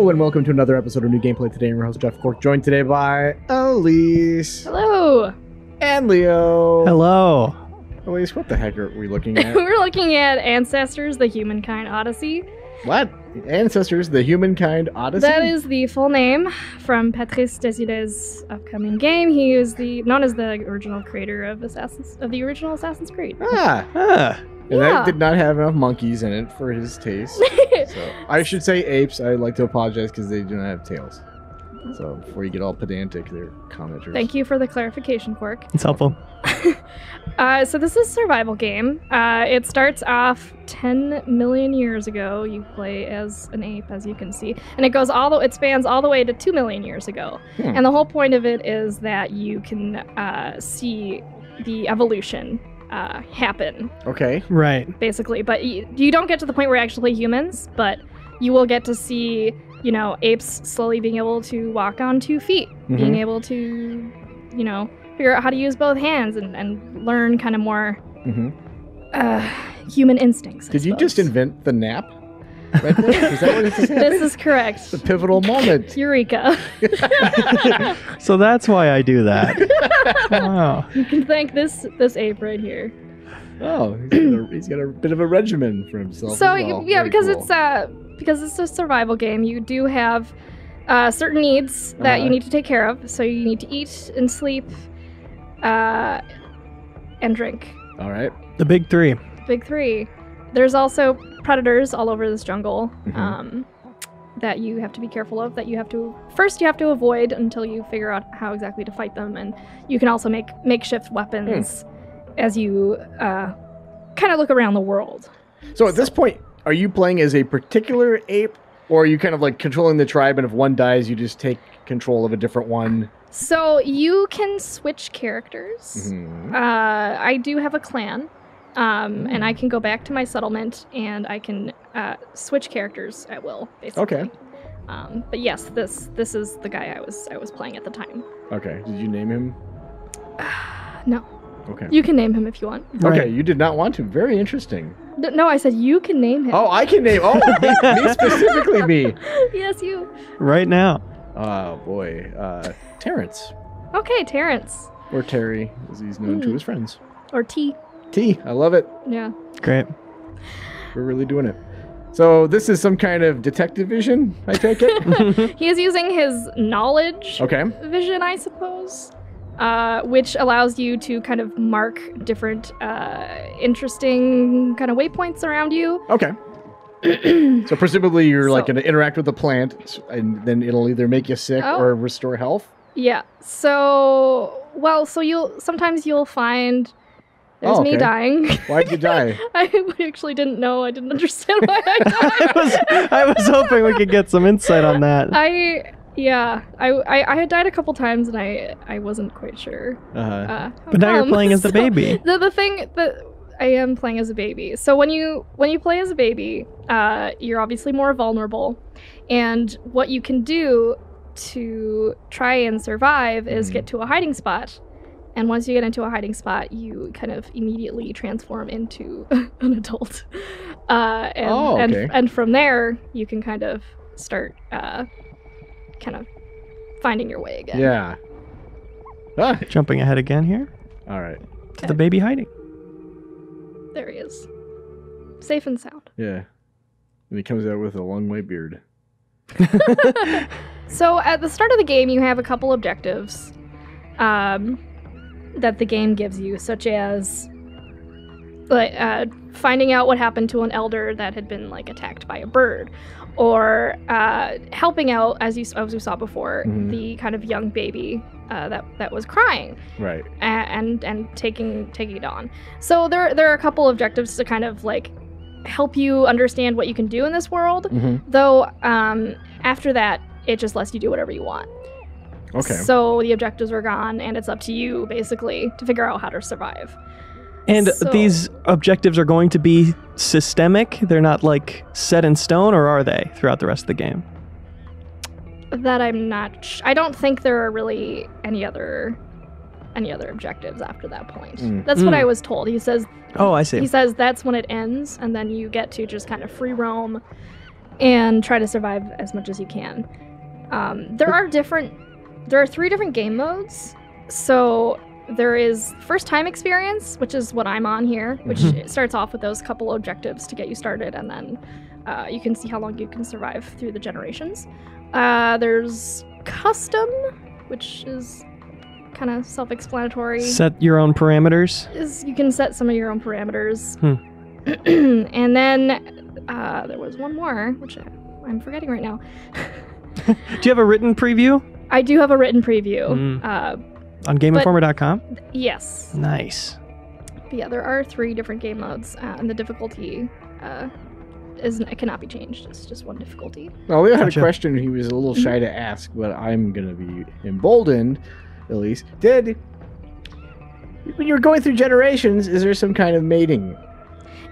Hello and welcome to another episode of New Gameplay Today. I'm your host, Jeff Cork, joined today by Elise. Hello. And Leo. Hello. Elise, what the heck are we looking at? We're looking at Ancestors: The Humankind Odyssey. What? Ancestors: The Humankind Odyssey? That is the full name from Patrice Desilets' upcoming game. He is known as the original creator of the original Assassin's Creed. And that did not have enough monkeys in it for his taste. So I should say apes. I'd like to apologize because they do not have tails. So before you get all pedantic, they're commenters. Thank you for the clarification, Cork. It's helpful. So this is a survival game. It starts off 10 million years ago. You play as an ape, as you can see, and it goes it spans all the way to 2 million years ago. And the whole point of it is that you can see the evolution happen. Okay. Right. Basically, but you don't get to the point where you actually play humans, but you will get to see, you know, apes slowly being able to walk on 2 feet, being able to, you know, figure out how to use both hands and learn kind of more human instincts. Did you just invent the nap? Right there? Is that what this is? This is correct. It's the pivotal moment. Eureka. So that's why I do that. Wow. You can thank this ape right here. Oh, he's got a bit of a regimen for himself. So as well. Yeah, because it's a survival game, you do have certain needs that you need to take care of. So you need to eat and sleep and drink. All right. The big three. There's also predators all over this jungle that you have to be careful of, that you have to avoid until you figure out how exactly to fight them. And you can also make makeshift weapons as you kind of look around the world. So at this point, are you playing as a particular ape, or are you kind of like controlling the tribe, and if one dies, you just take control of a different one? So you can switch characters. I do have a clan. And I can go back to my settlement, and I can switch characters at will, basically. Okay. But yes, this is the guy I was playing at the time. Okay. Did you name him? No. Okay. You can name him if you want. Okay. Right. You did not want to. Very interesting. No, I said you can name him. Oh, I can name. Oh, me specifically, me. Yes, you. Right now. Oh boy, Terrence. Okay, Terrence. Or Terry, as he's known to his friends. Or T. Tea. I love it. Yeah. Great. We're really doing it. So this is some kind of detective vision, I take it? He is using his knowledge vision, I suppose, which allows you to kind of mark different interesting kind of waypoints around you. Okay. So presumably you're like going to interact with the plant, and then it'll either make you sick or restore health? Yeah. So, so sometimes you'll find... There's me dying. Why'd you die? I actually didn't know. I didn't understand why I died. I was hoping we could get some insight on that. I had died a couple times, and I wasn't quite sure. But now you're playing as the baby. The thing that I am playing as a baby. So when you play as a baby, you're obviously more vulnerable, and what you can do to try and survive is get to a hiding spot. And once you get into a hiding spot, you kind of immediately transform into an adult. And from there, you can kind of start finding your way again. Yeah. Ah. Jumping ahead again here. All right. To the baby hiding. There he is. Safe and sound. Yeah. And he comes out with a long white beard. So at the start of the game, you have a couple objectives. That the game gives you, such as finding out what happened to an elder that had been like attacked by a bird, or helping out, as we saw before, the kind of young baby that was crying, right, and taking it on. So there are a couple objectives to kind of like help you understand what you can do in this world. Though after that, it just lets you do whatever you want. Okay. So the objectives are gone, and it's up to you, basically, to figure out how to survive. And these objectives are going to be systemic? They're not, like, set in stone, or are they, throughout the rest of the game? That I'm not... I don't think there are really any other objectives after that point. That's what I was told. He says... Oh, I see. He says that's when it ends, and then you get to just kind of free roam and try to survive as much as you can. There are three different game modes. So there is first time experience, which is what I'm on here, which starts off with those couple objectives to get you started, and then you can see how long you can survive through the generations. There's custom, which is kind of self-explanatory. Set your own parameters? You can set some of your own parameters. And then there was one more, which I'm forgetting right now. Do you have a written preview? I do have a written preview. On GameInformer.com? Yes. Nice. But yeah, there are three different game modes, and the difficulty it cannot be changed. It's just one difficulty. Well, Leo had a question he was a little shy to ask, but I'm going to be emboldened, Elise. When you were going through generations, is there some kind of mating?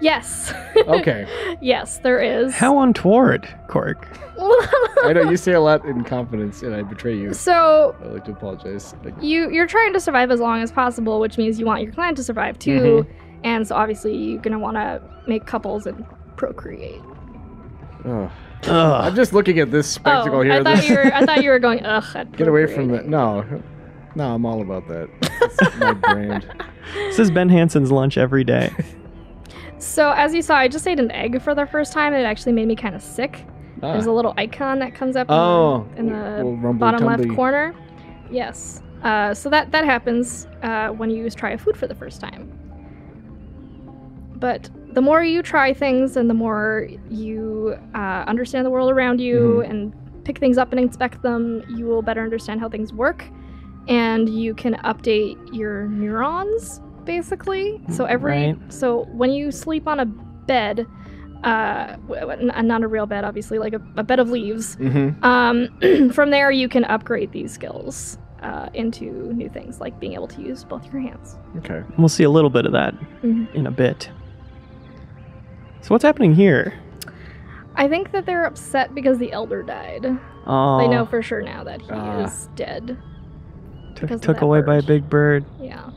Yes. Okay. Yes, there is. How untoward, Cork. I know you say a lot in confidence, and I betray you. So I'd like to apologize. You're trying to survive as long as possible, which means you want your clan to survive too, and so obviously you're gonna want to make couples and procreate. Oh. Ugh. I'm just looking at this spectacle here. I thought you were going. Ugh. Get away from that. No. No, I'm all about that. It's my brand. This is Ben Hansen's lunch every day. So, as you saw, I just ate an egg for the first time, and it actually made me kind of sick. Ah. There's a little icon that comes up in the bottom left corner. Yes. So that happens when you try a food for the first time. But the more you try things and the more you understand the world around you and pick things up and inspect them, you will better understand how things work. And you can update your neurons. Basically, so when you sleep on a bed, not a real bed, obviously, like a bed of leaves. From there, you can upgrade these skills into new things, like being able to use both your hands. Okay, we'll see a little bit of that in a bit. So what's happening here? I think that they're upset because the elder died. Oh. They know for sure now that he is dead. Took away by a big bird. Yeah.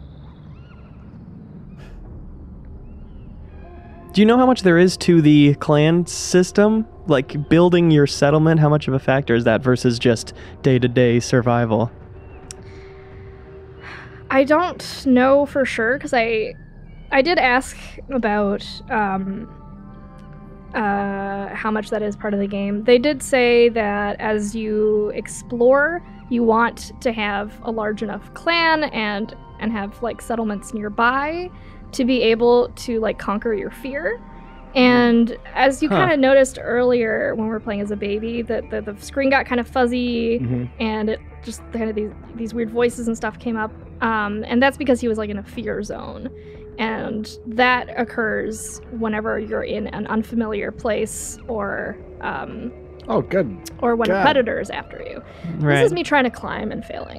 Do you know how much there is to the clan system? Like, building your settlement, how much of a factor is that versus just day-to-day survival? I don't know for sure, because I did ask about how much that is part of the game. They did say that as you explore, you want to have a large enough clan and have, like, settlements nearby to be able to, like, conquer your fear. And as you kind of noticed earlier when we were playing as a baby, that the screen got kind of fuzzy and it just kind of these weird voices and stuff came up. And that's because he was, like, in a fear zone. And that occurs whenever you're in an unfamiliar place or when a predator is after you. Right. This is me trying to climb and failing.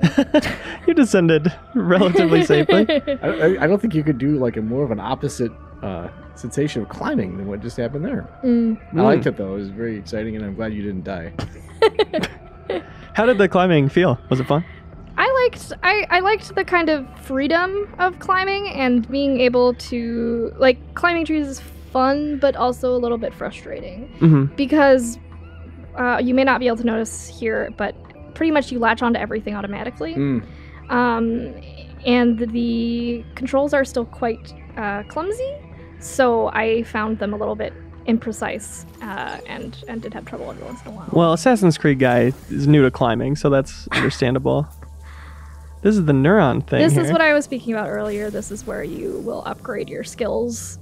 You descended relatively safely. I don't think you could do like more of an opposite sensation of climbing than what just happened there. I liked it though. It was very exciting, and I'm glad you didn't die. How did the climbing feel? Was it fun? I liked the kind of freedom of climbing and being able to, like, climbing trees is fun, but also a little bit frustrating because. You may not be able to notice here, but pretty much you latch onto everything automatically. And the controls are still quite clumsy, so I found them a little bit imprecise and did have trouble every once in a while. Well, Assassin's Creed guy is new to climbing, so that's understandable. This is the neuron thing. This is what I was speaking about earlier. This is where you will upgrade your skills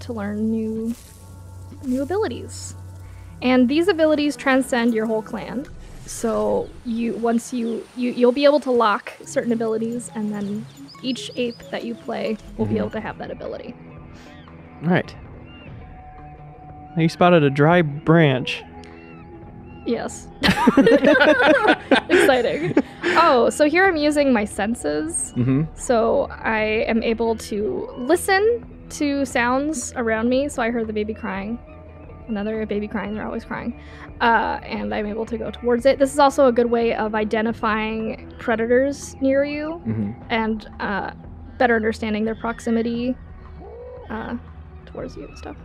to learn new abilities. And these abilities transcend your whole clan. So you'll be able to lock certain abilities, and then each ape that you play will be able to have that ability. All right. You spotted a dry branch. Yes. Exciting. Oh, so here I'm using my senses. So I am able to listen to sounds around me. So I heard the baby crying. Another baby crying, they're always crying. And I'm able to go towards it. This is also a good way of identifying predators near you and better understanding their proximity towards you and stuff.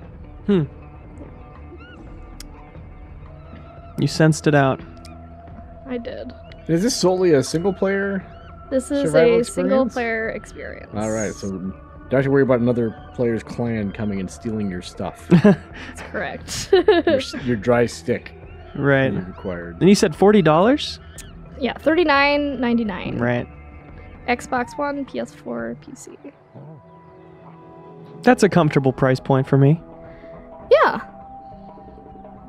You sensed it out. I did. Is this solely a single player? This is a single player experience. All right, so don't have to worry about another player's clan coming and stealing your stuff. That's correct. your dry stick. Right. Required. And you said $40? Yeah, $39.99. Right. Xbox One, PS4, PC. Oh. That's a comfortable price point for me. Yeah.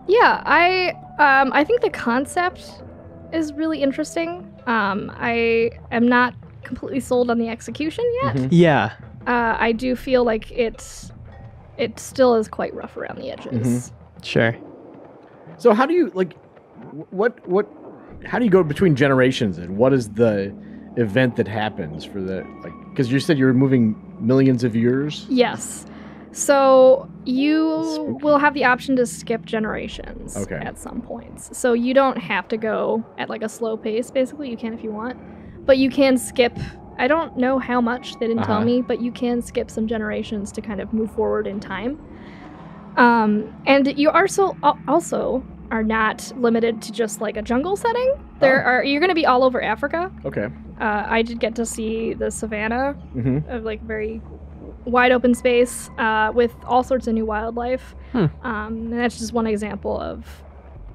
Yeah, I think the concept is really interesting. I am not completely sold on the execution yet. Mm-hmm. Yeah. I do feel like it still is quite rough around the edges. Mm-hmm. Sure. So how do you how do you go between generations, and what is the event that happens for the, like, because you said you're moving millions of years? Yes. So you will have the option to skip generations at some points. So you don't have to go at like a slow pace, basically. You can if you want. But you can skip, I don't know how much, they didn't tell me, but you can skip some generations to kind of move forward in time. And you also are not limited to just like a jungle setting. There are, you're going to be all over Africa. Okay. I did get to see the savannah of like very wide open space with all sorts of new wildlife. Hmm. And that's just one example of,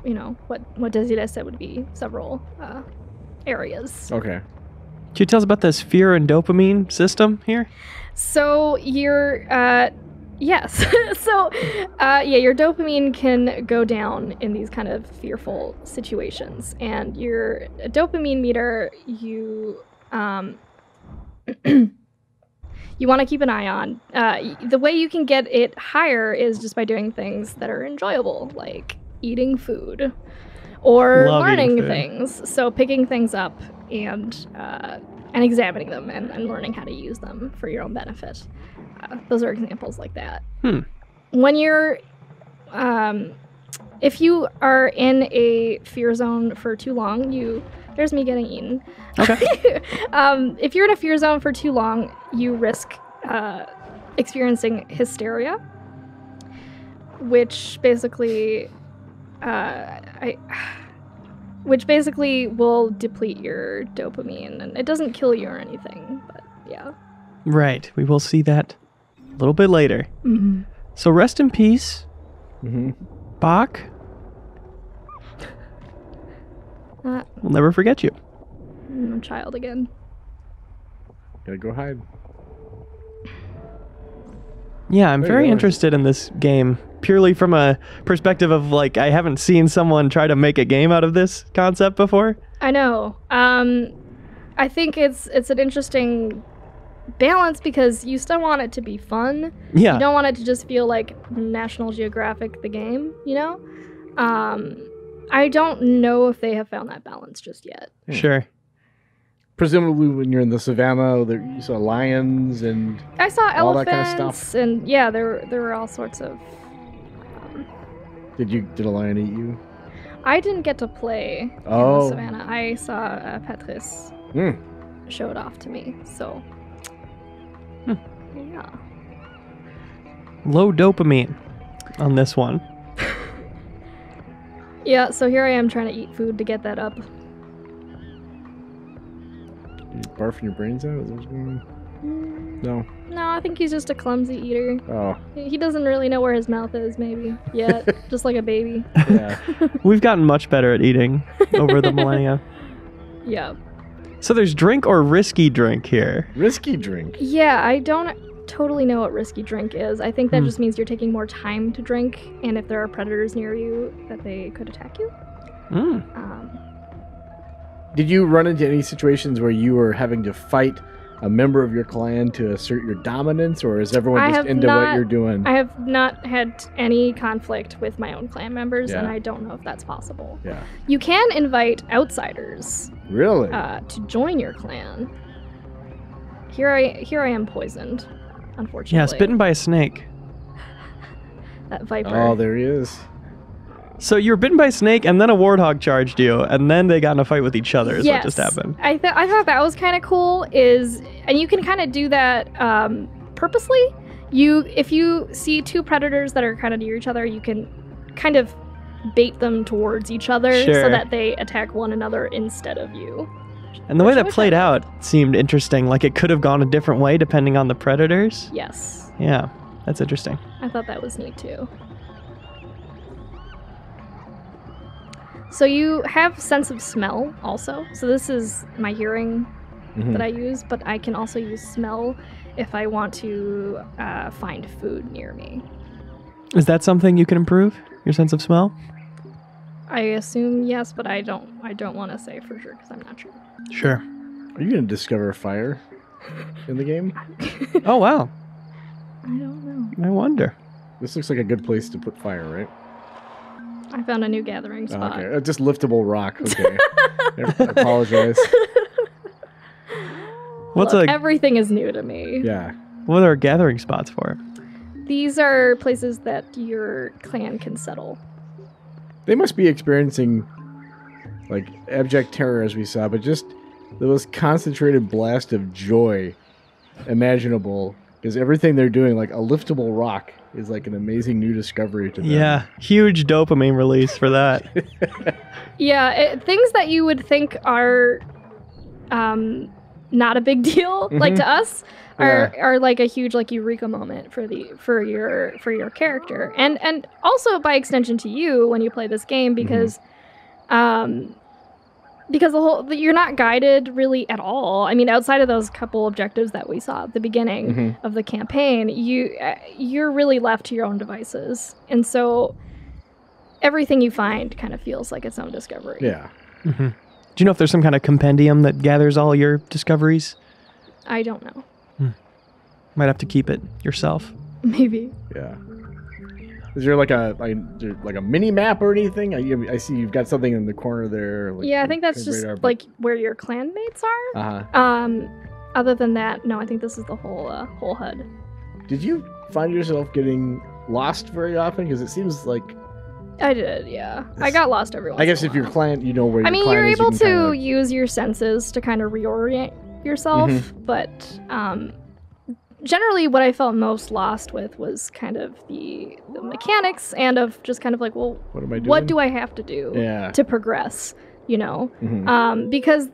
you know, what Desilets said would be several areas. Okay. Can you tell us about the sphere and dopamine system here? So you're, yes. So, yeah, your dopamine can go down in these kind of fearful situations. And your dopamine meter, you you want to keep an eye on. The way you can get it higher is just by doing things that are enjoyable, like eating food or learning things. So picking things up and examining them and learning how to use them for your own benefit. Those are examples like that. Hmm. When you're, if you are in a fear zone for too long, there's me getting eaten. Okay. If you're in a fear zone for too long, you risk experiencing hysteria, which basically, which basically will deplete your dopamine, and it doesn't kill you or anything, but yeah. Right. We will see that a little bit later. Mm-hmm. So rest in peace, Bach. We'll never forget you. I'm a child again. Gotta go hide. Yeah, I'm very interested in this game, purely from a perspective of, like, I haven't seen someone try to make a game out of this concept before. I know. I think it's an interesting balance, because you still want it to be fun. Yeah. You don't want it to just feel like National Geographic the game, you know? I don't know if they have found that balance just yet. Sure. Presumably when you're in the savannah, you saw lions and I saw all elephants, that kind of stuff. And yeah, there were all sorts of Did a lion eat you? I didn't get to play in the savannah. I saw Patrice show it off to me. So yeah. Low dopamine on this one. Yeah, so here I am trying to eat food to get that up. You barfing your brains out? Is that what's going on? No. No, I think he's just a clumsy eater. Oh. He doesn't really know where his mouth is, maybe, yet. Just like a baby. Yeah. We've gotten much better at eating over the millennia. Yeah. So there's drink or risky drink here. Risky drink? Yeah, I don't totally know what risky drink is. I think that just means you're taking more time to drink, and if there are predators near you, that they could attack you. Mm. Did you run into any situations where you were having to fight a member of your clan to assert your dominance, or is everyone just into what you're doing? I have not had any conflict with my own clan members, and I don't know if that's possible. Yeah. You can invite outsiders. Really? To join your clan. Here I am poisoned, unfortunately. Yeah, bitten by a snake. That viper. Oh, there he is. So you were bitten by a snake, and then a warthog charged you, and then they got in a fight with each other. Is what just happened. I thought that was kind of cool. And you can kind of do that purposely. If you see two predators that are kind of near each other, you can kind of bait them towards each other so that they attack one another instead of you. And the way that played out seemed interesting. Like, it could have gone a different way depending on the predators. Yes. Yeah, that's interesting. I thought that was neat, too. So you have sense of smell also. So this is my hearing that I use, but I can also use smell if I want to find food near me. Is that something you can improve? Your sense of smell? I assume yes, but I don't want to say for sure because I'm not sure. Sure. Are you going to discover a fire in the game? Oh, wow. I don't know. I wonder. This looks like a good place to put fire, right? I found a new gathering spot. Oh, okay. Just liftable rock. Okay. I apologize. Look, everything is new to me. Yeah. What are gathering spots for? These are places that your clan can settle. They must be experiencing, like, abject terror as we saw, but just the most concentrated blast of joy imaginable. Because everything they're doing, like a liftable rock, is like an amazing new discovery to them. Yeah, huge dopamine release for that. Yeah, things that you would think are not a big deal, like to us, are like a huge like eureka moment for your character, and also by extension to you when you play this game, because you're not guided really at all. I mean, outside of those couple objectives that we saw at the beginning of the campaign, you're really left to your own devices, and so everything you find kind of feels like its own discovery. Yeah. Do you know if there's some kind of compendium that gathers all your discoveries? I don't know. Might have to keep it yourself. Maybe. Yeah. Is there like a mini map or anything? I see you've got something in the corner there. Like, yeah, I think that's just radar, like where your clanmates are. Other than that, no, I think this is the whole HUD. Did you find yourself getting lost very often? Because it seems like I did. Yeah, I got lost every once in a while. I guess if your clan, you know where. I mean, you're able to use your senses to kind of reorient yourself, but generally, what I felt most lost with was kind of the mechanics and of just kind of like, well, what am I doing? What do I have to do to progress, you know? Because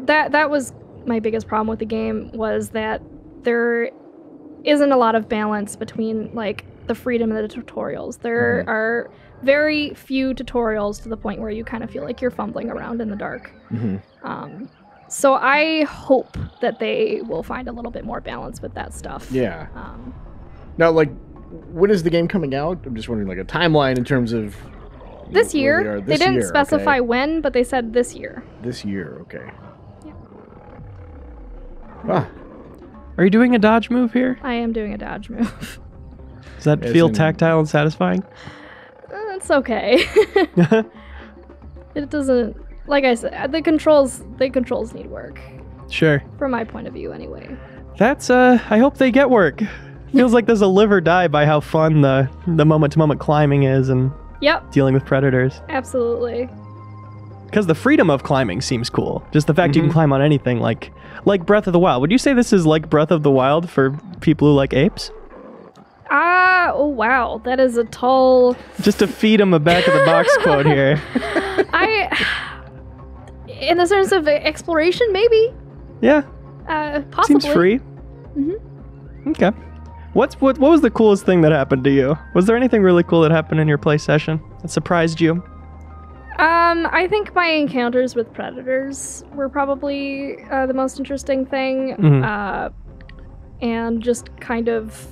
that was my biggest problem with the game, was that there isn't a lot of balance between like the freedom and the tutorials. There are very few tutorials to the point where you kind of feel like you're fumbling around in the dark. So I hope that they will find a little bit more balance with that stuff. Yeah. Now, like, when is the game coming out? I'm just wondering, like, a timeline in terms of... This year. They didn't specify when, but they said this year. This year, okay. Yeah. Ah. Are you doing a dodge move here? I am doing a dodge move. Does that feel tactile and satisfying? It's okay. It doesn't... Like I said, the controls need work. Sure. From my point of view, anyway. That's, I hope they get work. Feels like there's a live or die by how fun the moment-to-moment climbing is and dealing with predators. Absolutely. Because the freedom of climbing seems cool. Just the fact you can climb on anything, like Breath of the Wild. Would you say this is like Breath of the Wild for people who like apes? Oh, wow. That is a tall... Just to feed them a back-of-the-box quote here. In the sense of exploration, maybe. Yeah. Possibly. Seems free. Okay. What was the coolest thing that happened to you? Was there anything really cool that happened in your play session that surprised you? I think my encounters with predators were probably the most interesting thing. And just kind of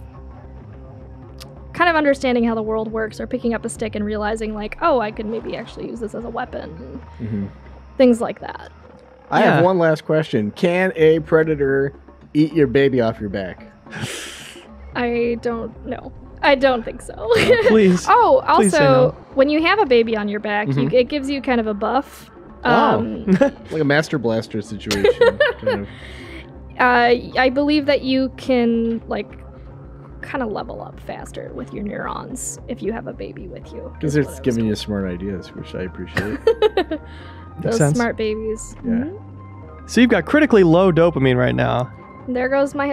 understanding how the world works, or picking up a stick and realizing like, oh, I could maybe actually use this as a weapon. Things like that. I have one last question. Can a predator eat your baby off your back? I don't know. I don't think so. Please. Oh, also, please say no. When you have a baby on your back, it gives you kind of a buff. Like a Master Blaster situation. I believe that you can, like, kind of level up faster with your neurons if you have a baby with you. Because it's giving you smart ideas, which I appreciate. Those smart babies. Yeah. So you've got critically low dopamine right now. There goes my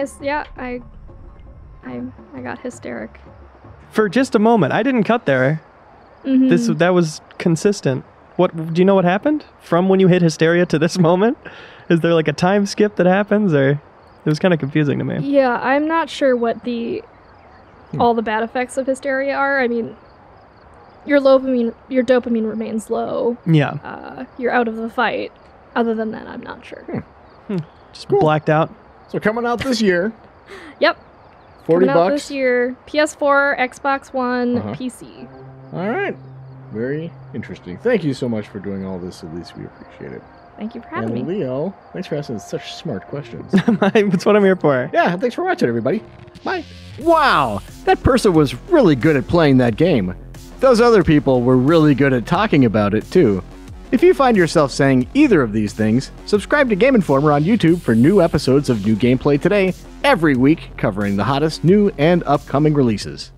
I got hysteric. For just a moment. I didn't cut there. Mm-hmm. That was consistent. What do you know what happened from when you hit Hysteria to this moment? Is there like a time skip that happens, or it was kind of confusing to me? Yeah, I'm not sure what all the bad effects of Hysteria are. I mean, your dopamine remains low. Yeah. You're out of the fight. Other than that, I'm not sure. Just cool. Blacked out. So coming out this year. Yep. $40 this year. PS4, Xbox One, PC. All right. Very interesting. Thank you so much for doing all this, Elise. We appreciate it. Thank you for having me. And Leo, thanks for asking such smart questions. That's what I'm here for. Yeah, thanks for watching, everybody. Bye. Wow, that person was really good at playing that game. Those other people were really good at talking about it, too. If you find yourself saying either of these things, subscribe to Game Informer on YouTube for new episodes of New Gameplay Today every week, covering the hottest new and upcoming releases.